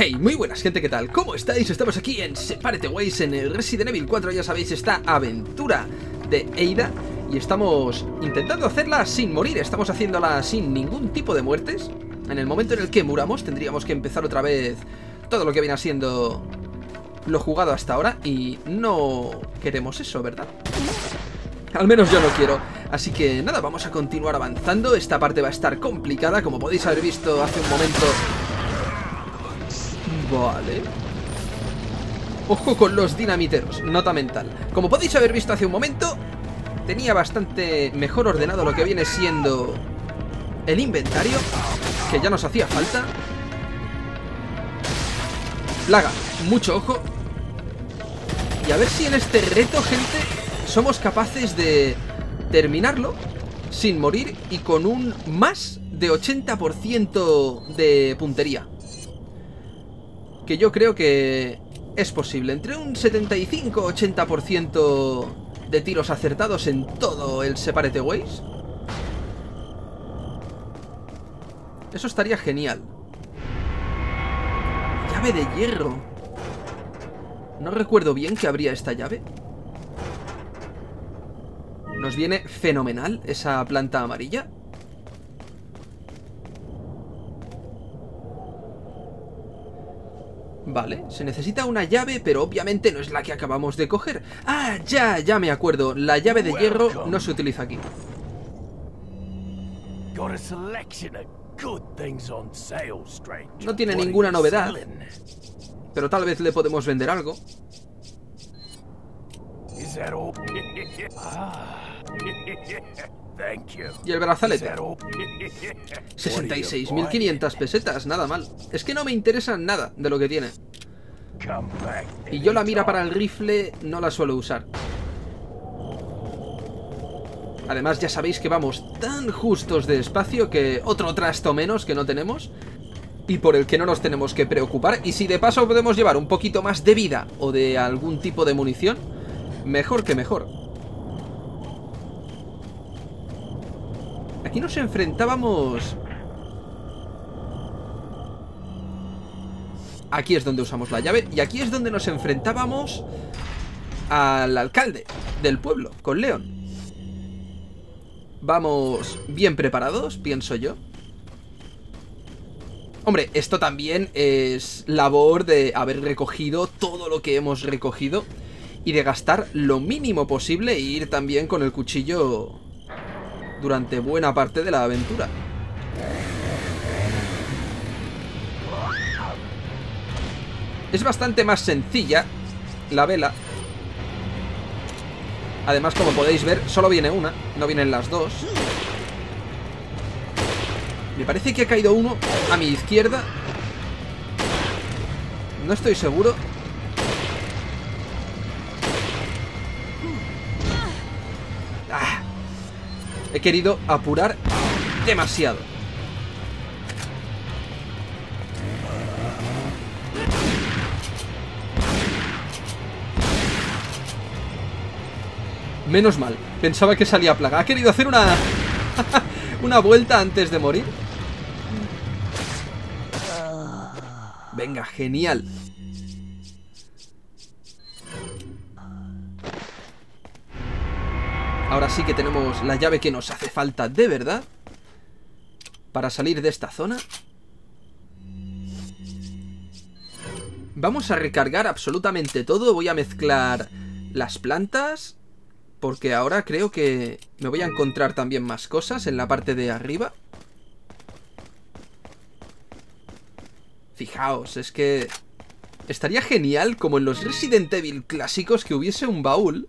Hey, muy buenas gente, ¿qué tal? ¿Cómo estáis? Estamos aquí en Separate Ways, en el Resident Evil 4, ya sabéis, esta aventura de Ada. Y estamos intentando hacerla sin morir, estamos haciéndola sin ningún tipo de muertes. En el momento en el que muramos tendríamos que empezar otra vez todo lo que viene siendo lo jugado hasta ahora. Y no queremos eso, ¿verdad? Al menos yo no quiero. Así que nada, vamos a continuar avanzando. Esta parte va a estar complicada, como podéis haber visto hace un momento. Vale. Ojo con los dinamiteros, nota mental. Como podéis haber visto hace un momento, tenía bastante mejor ordenado lo que viene siendo el inventario, que ya nos hacía falta. Plaga, mucho ojo. Y a ver si en este reto, gente, somos capaces de terminarlo sin morir y con un más de 80% de puntería, que yo creo que es posible, entre un 75-80% de tiros acertados en todo el Separate Ways. Eso estaría genial. Llave de hierro. No recuerdo bien que habría esta llave. Nos viene fenomenal esa planta amarilla. Vale, se necesita una llave, pero obviamente no es la que acabamos de coger. Ah, ya me acuerdo. La llave de hierro no se utiliza aquí. No tiene ninguna novedad, pero tal vez le podemos vender algo. Y el brazalete, 66.500 pesetas, nada mal. Es que no me interesa nada de lo que tiene. Y yo la mira para el rifle no la suelo usar. Además ya sabéis que vamos tan justos de espacio que otro trasto menos que no tenemos, y por el que no nos tenemos que preocupar. Y si de paso podemos llevar un poquito más de vida o de algún tipo de munición, mejor que mejor. Aquí nos enfrentábamos... Aquí es donde usamos la llave. Y aquí es donde nos enfrentábamos al alcalde del pueblo, con León. Vamos bien preparados, pienso yo. Hombre, esto también es labor de haber recogido todo lo que hemos recogido y de gastar lo mínimo posible e ir también con el cuchillo durante buena parte de la aventura. Es bastante más sencilla la vela. Además, como podéis ver, solo viene una, no vienen las dos. Me parece que ha caído uno a mi izquierda. No estoy seguro. He querido apurar demasiado. Menos mal, pensaba que salía plaga. Ha querido hacer una una vuelta antes de morir. Venga, genial. Ahora sí que tenemos la llave que nos hace falta de verdad para salir de esta zona. Vamos a recargar absolutamente todo. Voy a mezclar las plantas, porque ahora creo que me voy a encontrar también más cosas en la parte de arriba. Fijaos, es que estaría genial, como en los Resident Evil clásicos, que hubiese un baúl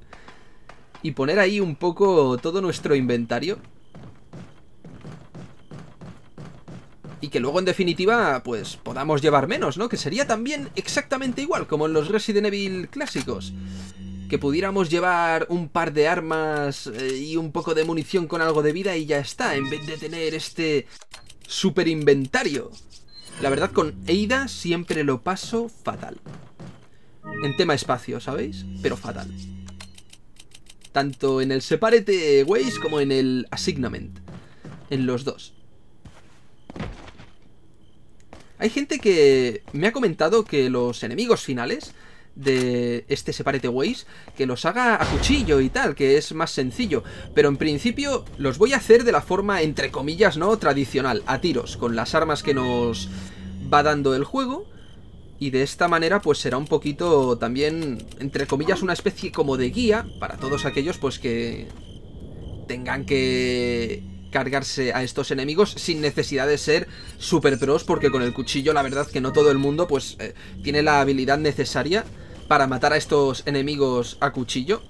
y poner ahí un poco todo nuestro inventario, y que luego en definitiva pues podamos llevar menos, ¿no? Que sería también exactamente igual como en los Resident Evil clásicos, que pudiéramos llevar un par de armas y un poco de munición con algo de vida y ya está, en vez de tener este super inventario. La verdad, con Ada siempre lo paso fatal en tema espacio, ¿sabéis? Pero fatal. Tanto en el Separate Ways como en el Assignment. En los dos. Hay gente que me ha comentado que los enemigos finales de este Separate Ways, que los haga a cuchillo y tal, que es más sencillo, pero en principio los voy a hacer de la forma, entre comillas, ¿no?, tradicional, a tiros, con las armas que nos va dando el juego. Y de esta manera pues será un poquito también, entre comillas, una especie como de guía para todos aquellos pues que tengan que cargarse a estos enemigos sin necesidad de ser super pros, porque con el cuchillo la verdad que no todo el mundo pues tiene la habilidad necesaria para matar a estos enemigos a cuchillo.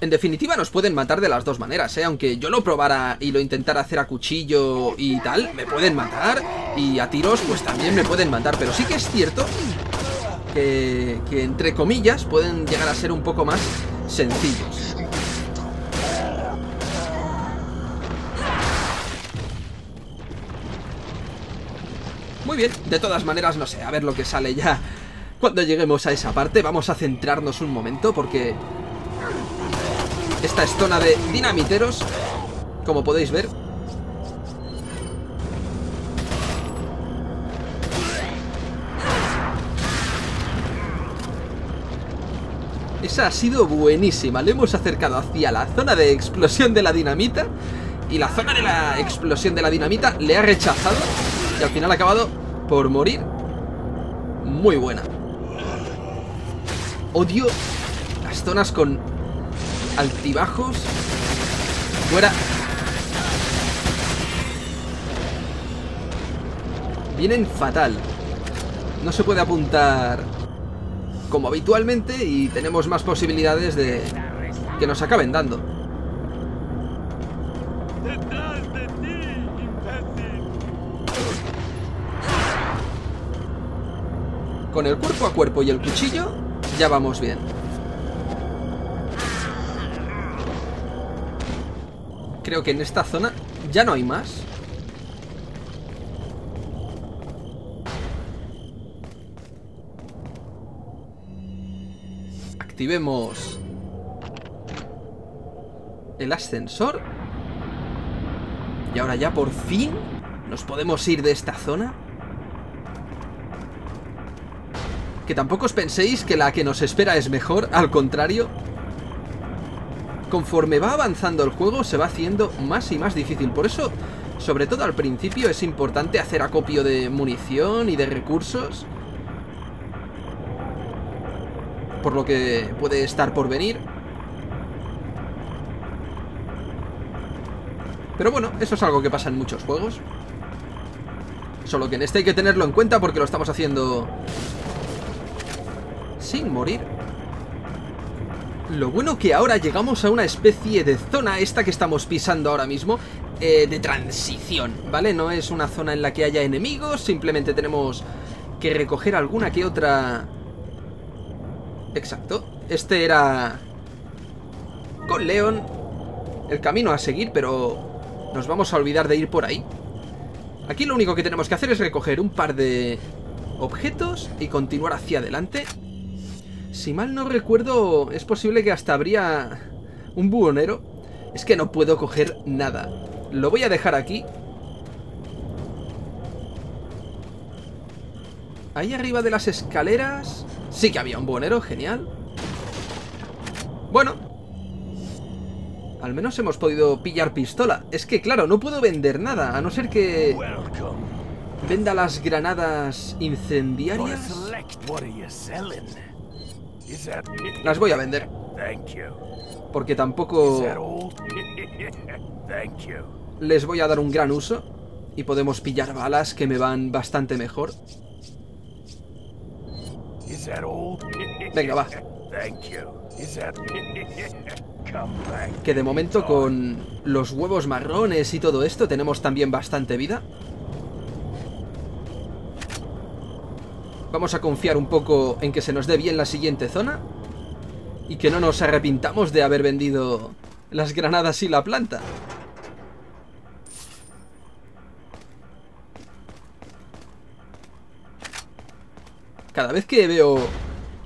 En definitiva nos pueden matar de las dos maneras, ¿eh? Aunque yo lo probara y lo intentara hacer a cuchillo y tal, me pueden matar, y a tiros pues también me pueden matar, pero sí que es cierto que entre comillas pueden llegar a ser un poco más sencillos. Muy bien, de todas maneras no sé, a ver lo que sale ya cuando lleguemos a esa parte. Vamos a centrarnos un momento porque esta es zona de dinamiteros, como podéis ver. Esa ha sido buenísima. Le hemos acercado hacia la zona de explosión de la dinamita, y la zona de la explosión de la dinamita le ha rechazado, y al final ha acabado por morir. Muy buena. Odio las zonas con altibajos. Fuera. Vienen fatal. No se puede apuntar como habitualmente y tenemos más posibilidades de que nos acaben dando. Con el cuerpo a cuerpo y el cuchillo ya vamos bien. Creo que en esta zona ya no hay más. Activemos el ascensor. Y ahora ya por fin nos podemos ir de esta zona. Que tampoco os penséis que la que nos espera es mejor, al contrario. Conforme va avanzando el juego se va haciendo más y más difícil. Por eso, sobre todo al principio, es importante hacer acopio de munición y de recursos, por lo que puede estar por venir. Pero bueno, eso es algo que pasa en muchos juegos. Solo que en este hay que tenerlo en cuenta porque lo estamos haciendo sin morir. Lo bueno que ahora llegamos a una especie de zona, esta que estamos pisando ahora mismo, de transición, ¿vale? No es una zona en la que haya enemigos, simplemente tenemos que recoger alguna que otra. Exacto, este era con León el camino a seguir, pero nos vamos a olvidar de ir por ahí. Aquí lo único que tenemos que hacer es recoger un par de objetos y continuar hacia adelante. Si mal no recuerdo, es posible que hasta habría un buhonero. Es que no puedo coger nada. Lo voy a dejar aquí. Ahí arriba de las escaleras sí que había un buhonero, genial. Bueno, al menos hemos podido pillar pistola. Es que claro, no puedo vender nada, a no ser que venda las granadas incendiarias. Las voy a vender, porque tampoco les voy a dar un gran uso. Y podemos pillar balas que me van bastante mejor. Venga, va. Que de momento con los huevos marrones y todo esto tenemos también bastante vida. Vamos a confiar un poco en que se nos dé bien la siguiente zona y que no nos arrepintamos de haber vendido las granadas y la planta. Cada vez que veo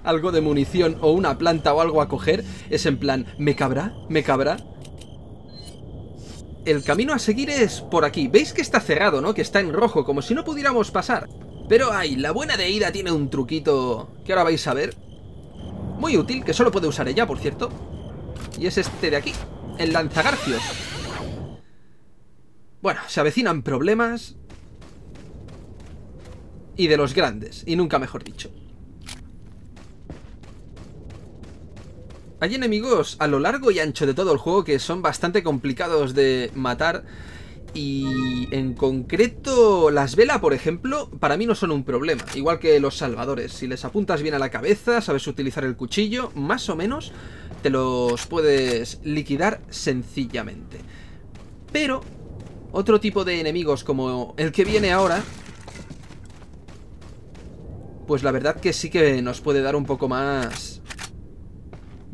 algo de munición o una planta o algo a coger, es en plan, ¿me cabrá? ¿Me cabrá? El camino a seguir es por aquí. ¿Veis que está cerrado, no? Que está en rojo, como si no pudiéramos pasar. Pero ay, la buena de Ada tiene un truquito que ahora vais a ver. Muy útil, que solo puede usar ella, por cierto. Y es este de aquí, el lanzagarfios. Bueno, se avecinan problemas. Y de los grandes, y nunca mejor dicho. Hay enemigos a lo largo y ancho de todo el juego que son bastante complicados de matar. Y en concreto las Vela, por ejemplo, para mí no son un problema. Igual que los salvadores, si les apuntas bien a la cabeza, sabes utilizar el cuchillo, más o menos, te los puedes liquidar sencillamente. Pero otro tipo de enemigos como el que viene ahora, pues la verdad que sí que nos puede dar un poco más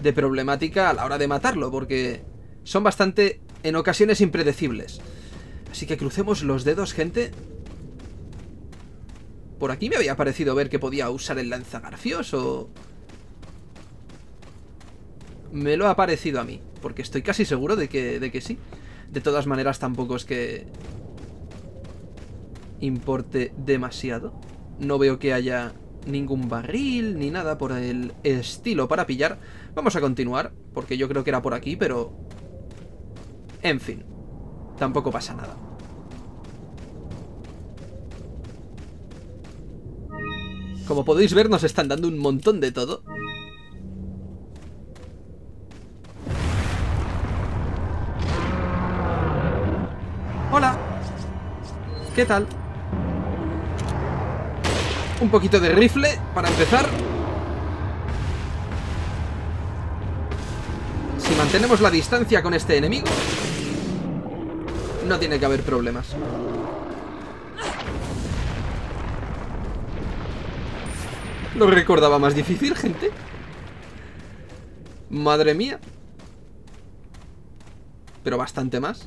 de problemática a la hora de matarlo, porque son bastante, en ocasiones, impredecibles. Así que crucemos los dedos, gente. Por aquí me había parecido ver que podía usar el lanzagarfios, o... me lo ha parecido a mí, porque estoy casi seguro de que sí. De todas maneras, tampoco es que importe demasiado. No veo que haya ningún barril ni nada por el estilo para pillar. Vamos a continuar, porque yo creo que era por aquí, pero... en fin. Tampoco pasa nada. Como podéis ver, nos están dando un montón de todo. Hola. ¿Qué tal? Un poquito de rifle para empezar. Si mantenemos la distancia con este enemigo, no tiene que haber problemas. Lo recordaba más difícil, gente. Madre mía. Pero bastante más.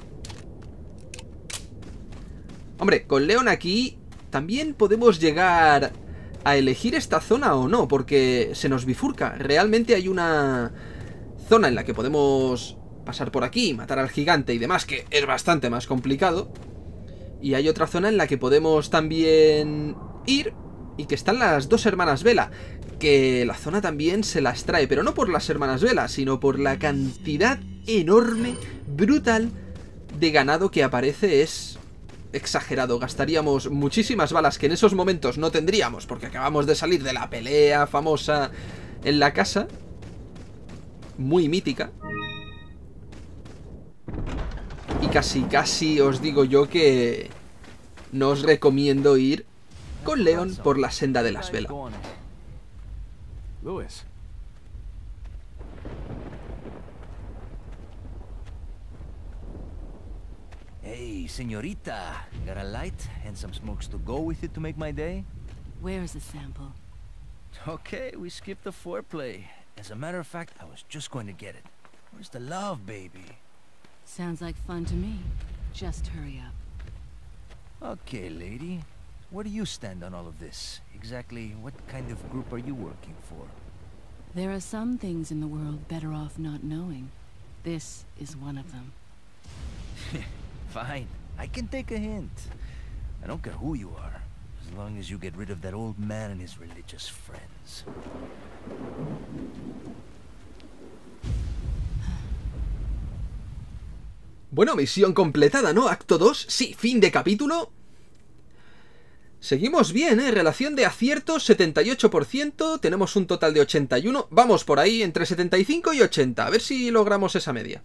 Hombre, con León aquí también podemos llegar a elegir esta zona o no, porque se nos bifurca. Realmente hay una zona en la que podemos pasar por aquí, matar al gigante y demás, que es bastante más complicado. Y hay otra zona en la que podemos también ir, y que están las dos hermanas Vela, que la zona también se las trae, pero no por las hermanas Vela, sino por la cantidad enorme, brutal, de ganado que aparece. Es exagerado, gastaríamos muchísimas balas que en esos momentos no tendríamos, porque acabamos de salir de la pelea famosa en la casa, muy mítica. Y casi, casi os digo yo que no os recomiendo ir con León por la senda de las Velas. Hey, señorita, got a light and some smokes to go with it to make my day? Where is the sample? Okay, we skipped the foreplay. As a matter of fact, I was just going to get it. Where's the love, baby? Sounds like fun to me. Just hurry up. Okay, lady. Where do you stand on all of this? Exactly what kind of group are you working for? There are some things in the world better off not knowing. This is one of them. Fine. I can take a hint. I don't care who you are, as long as you get rid of that old man and his religious friends. Bueno, misión completada, ¿no? Acto 2, sí, fin de capítulo. Seguimos bien, ¿eh? Relación de aciertos, 78%, tenemos un total de 81. Vamos por ahí, entre 75 y 80, a ver si logramos esa media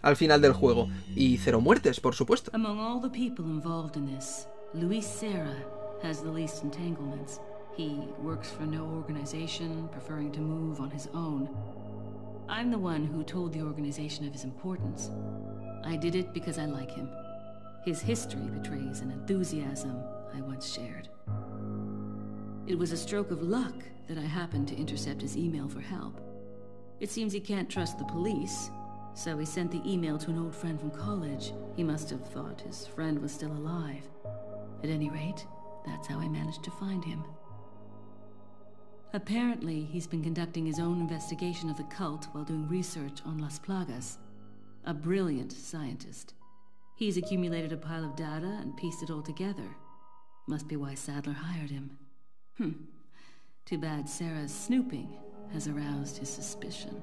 al final del juego. Y 0 muertes, por supuesto. Among all the people involved in this, Luis Serra has the least entanglements. He works for no organization, preferring to move on his own. I'm the one who told the organization of his importance. I did it because I like him. His history betrays an enthusiasm I once shared. It was a stroke of luck that I happened to intercept his email for help. It seems he can't trust the police, so he sent the email to an old friend from college. He must have thought his friend was still alive. At any rate, that's how I managed to find him. Apparently, he's been conducting his own investigation of the cult while doing research on Las Plagas. A brilliant scientist. He's accumulated a pile of data and pieced it all together. Must be why Sadler hired him. Too bad Sarah's snooping has aroused his suspicion.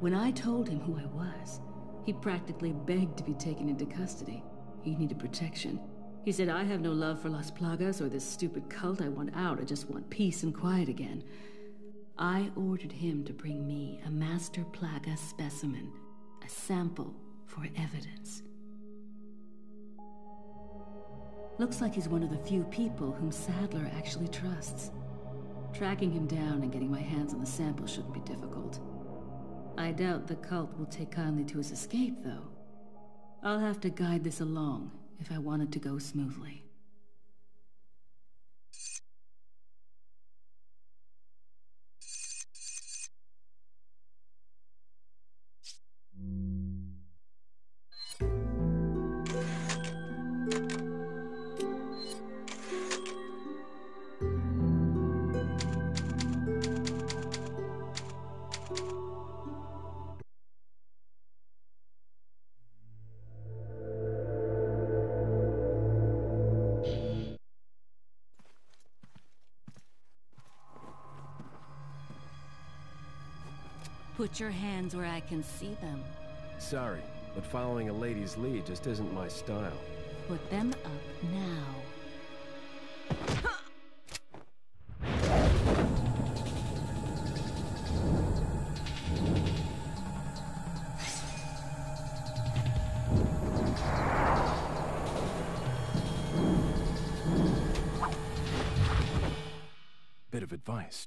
When I told him who I was, he practically begged to be taken into custody. He needed protection. He said, I have no love for Las Plagas or this stupid cult. I want out. I just want peace and quiet again. I ordered him to bring me a master Plaga specimen, a sample for evidence. Looks like he's one of the few people whom Sadler actually trusts. Tracking him down and getting my hands on the sample shouldn't be difficult. I doubt the cult will take kindly to his escape, though. I'll have to guide this along if I want it to go smoothly. Put your hands where I can see them. Sorry, but following a lady's lead just isn't my style. Put them up now.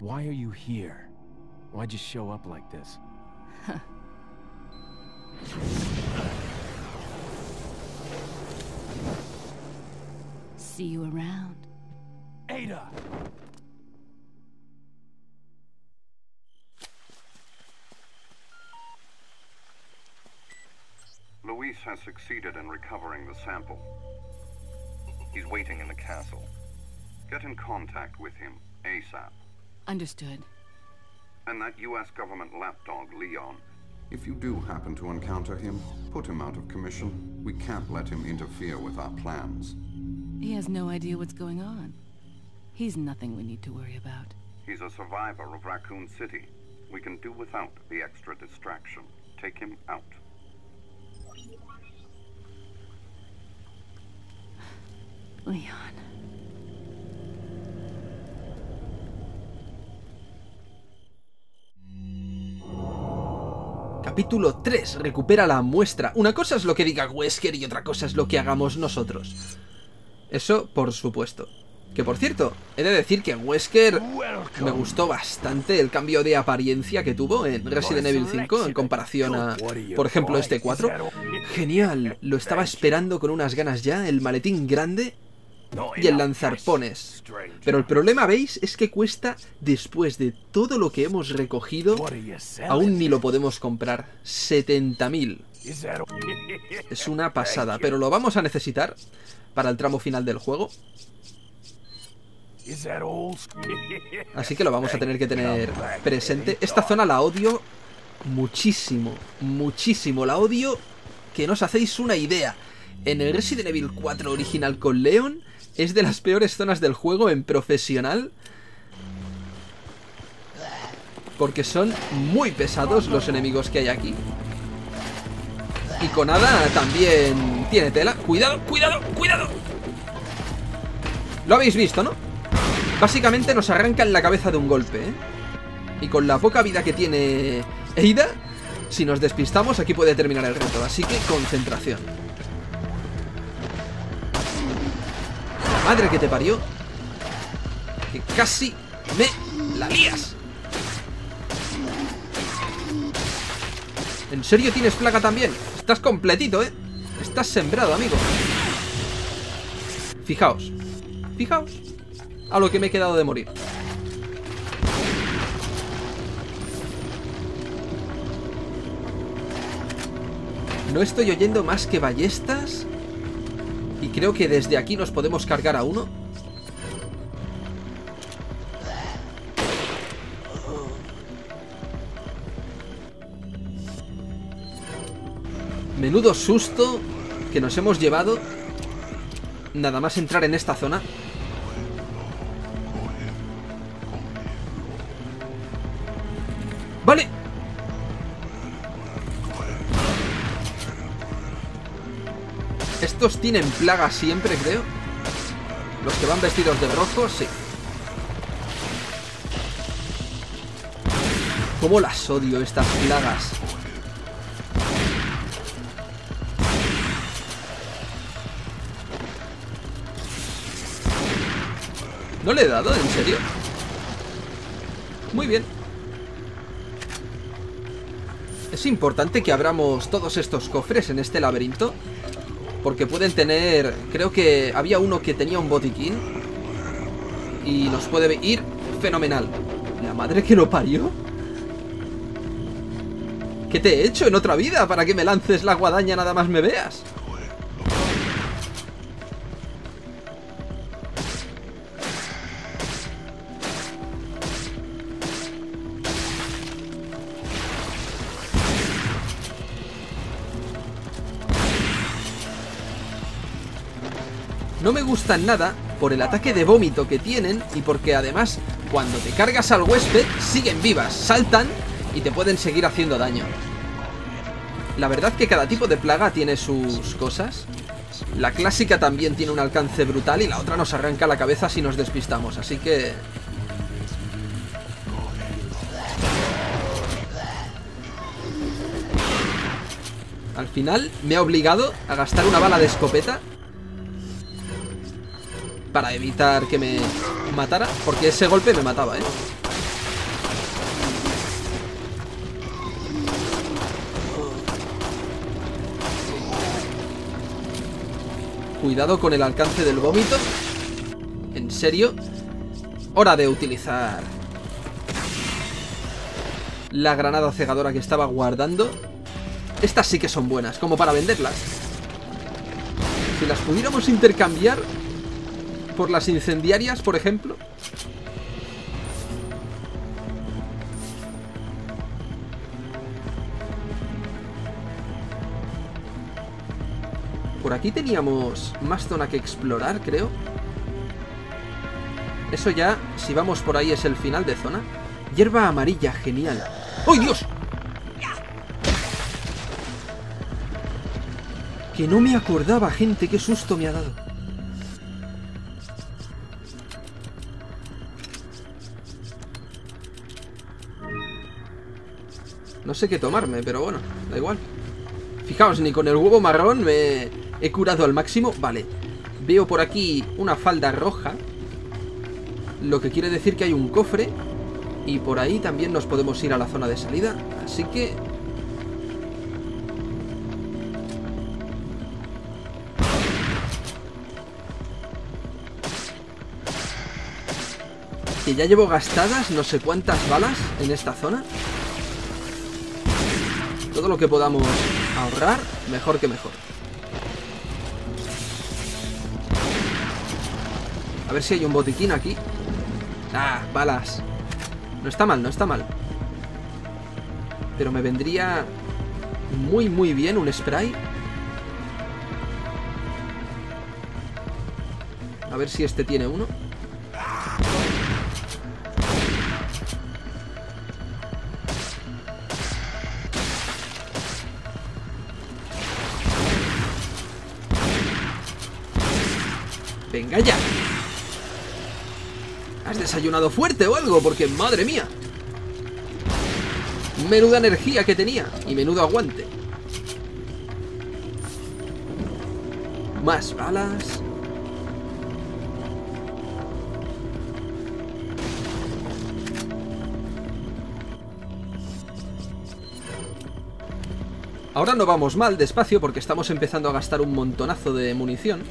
Why are you here? Why'd you show up like this? See you around. Ada! Luis has succeeded in recovering the sample. He's waiting in the castle. Get in contact with him ASAP. Understood. And that U.S. government lapdog, Leon. If you do happen to encounter him, put him out of commission. We can't let him interfere with our plans. He has no idea what's going on. He's nothing we need to worry about. He's a survivor of Raccoon City. We can do without the extra distraction. Take him out. Leon. Capítulo 3. Recupera la muestra. Una cosa es lo que diga Wesker y otra cosa es lo que hagamos nosotros. Eso, por supuesto. Que por cierto, he de decir que Wesker me gustó bastante el cambio de apariencia que tuvo en Resident Evil 5 en comparación a, por ejemplo, este 4. Genial. Lo estaba esperando con unas ganas ya. El maletín grande y el lanzarpones. Pero el problema, ¿veis? Es que cuesta, después de todo lo que hemos recogido, aún ni lo podemos comprar. 70.000. Es una pasada, pero lo vamos a necesitar para el tramo final del juego. Así que lo vamos a tener que tener presente. Esta zona la odio muchísimo, muchísimo. La odio que no os hacéis una idea. En el Resident Evil 4 original con León, es de las peores zonas del juego en profesional, porque son muy pesados los enemigos que hay aquí. Y con Ada también tiene tela. ¡Cuidado, cuidado, cuidado! Lo habéis visto, ¿no? Básicamente nos arrancan la cabeza de un golpe, ¿eh? Y con la poca vida que tiene Ada, si nos despistamos, aquí puede terminar el reto. Así que concentración. Madre que te parió, que casi me la lías. ¿En serio tienes plaga también? Estás completito, ¿eh? Estás sembrado, amigo. Fijaos. Fijaos a lo que me he quedado de morir. No estoy oyendo más que ballestas. Y creo que desde aquí nos podemos cargar a uno. Menudo susto que nos hemos llevado. Nada más entrar en esta zona. Vale. Estos tienen plagas siempre, creo. Los que van vestidos de rojo, sí. ¿Cómo las odio estas plagas? ¿No le he dado? ¿En serio? Muy bien. Es importante que abramos todos estos cofres en este laberinto, porque pueden tener... Creo que había uno que tenía un botiquín y nos puede ir fenomenal. La madre que lo parió. ¿Qué te he hecho en otra vida para que me lances la guadaña nada más me veas? No me gustan nada por el ataque de vómito que tienen y porque además cuando te cargas al huésped siguen vivas, saltan y te pueden seguir haciendo daño. La verdad que cada tipo de plaga tiene sus cosas. La clásica también tiene un alcance brutal y la otra nos arranca la cabeza si nos despistamos, así que... Al final me ha obligado a gastar una bala de escopeta para evitar que me matara, porque ese golpe me mataba, ¿eh? Cuidado con el alcance del vómito. En serio. Hora de utilizar la granada cegadora que estaba guardando. Estas sí que son buenas, como para venderlas. Si las pudiéramos intercambiar por las incendiarias, por ejemplo. Por aquí teníamos más zona que explorar, creo. Eso ya, si vamos por ahí, es el final de zona. Hierba amarilla, genial. ¡Oh, Dios! Que no me acordaba, gente. Qué susto me ha dado. No sé qué tomarme, pero bueno, da igual. Fijaos, ni con el huevo marrón me he curado al máximo. Vale, veo por aquí una falda roja, lo que quiere decir que hay un cofre. Y por ahí también nos podemos ir a la zona de salida, así que... Que ya llevo gastadas no sé cuántas balas en esta zona. Todo lo que podamos ahorrar, mejor que mejor. A ver si hay un botiquín aquí. Ah, balas. No está mal, no está mal. Pero me vendría muy, muy bien un spray. A ver si este tiene uno. ¡Venga ya! ¿Has desayunado fuerte o algo? Porque ¡madre mía! Menuda energía que tenía y menudo aguante. Más balas. Ahora no vamos mal despacio porque estamos empezando a gastar un montonazo de munición.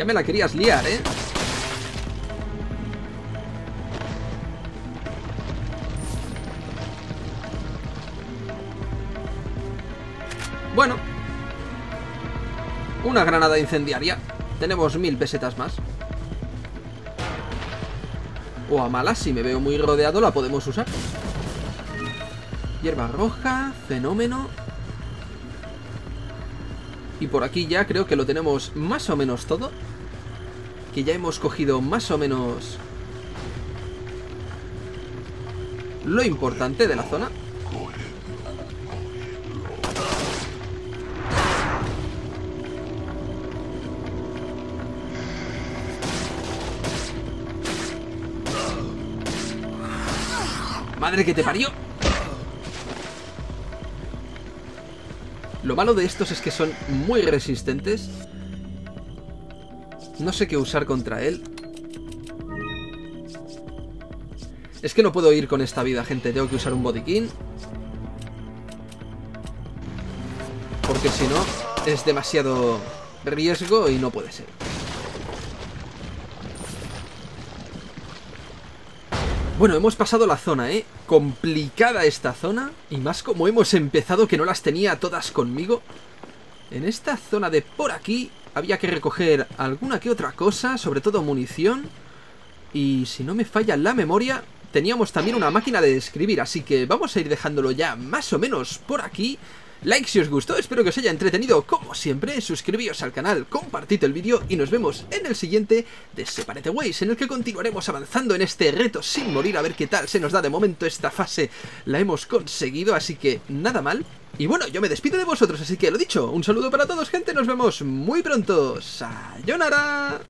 Ya me la querías liar, ¿eh? Bueno. Una granada incendiaria. Tenemos 1000 pesetas más. O a malas, si me veo muy rodeado, la podemos usar. Hierba roja, fenómeno. Y por aquí ya creo que lo tenemos más o menos todo. Que ya hemos cogido más o menos lo importante de la zona. ¡Madre que te parió! Lo malo de estos es que son muy resistentes. No sé qué usar contra él. Es que no puedo ir con esta vida, gente. Tengo que usar un botiquín. Porque si no, es demasiado riesgo y no puede ser. Bueno, hemos pasado la zona, ¿eh? Complicada esta zona. Y más como hemos empezado, que no las tenía todas conmigo. En esta zona de por aquí había que recoger alguna que otra cosa, sobre todo munición. Y si no me falla la memoria, teníamos también una máquina de escribir. Así que vamos a ir dejándolo ya más o menos por aquí. Like si os gustó, espero que os haya entretenido como siempre. Suscribíos al canal, compartid el vídeo y nos vemos en el siguiente de Separate Ways, en el que continuaremos avanzando en este reto sin morir, a ver qué tal se nos da. De momento esta fase la hemos conseguido, así que nada mal. Y bueno, yo me despido de vosotros, así que lo dicho, un saludo para todos, gente, nos vemos muy pronto. ¡Sayonara!